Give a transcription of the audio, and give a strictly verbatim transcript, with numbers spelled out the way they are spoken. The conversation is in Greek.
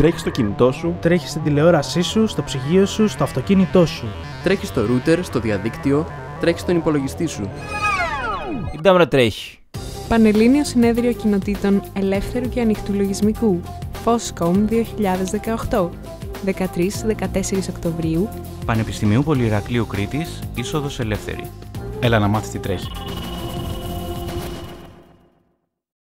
Τρέχεις στο κινητό σου. Τρέχεις στην τηλεόρασή σου, στο ψυγείο σου, στο αυτοκίνητό σου. Τρέχεις στο router, στο διαδίκτυο. Τρέχεις στον υπολογιστή σου. Η κάμερα τρέχει. Πανελλήνιο Συνέδριο Κοινοτήτων Ελεύθερου και Ανοιχτού Λογισμικού. Fosscomm δύο χιλιάδες δεκαοκτώ. δεκατρείς με δεκατέσσερις Οκτωβρίου. Πανεπιστημίου Πολυηρακλείου Κρήτης, είσοδος ελεύθερη. Έλα να μάθεις τι τρέχει.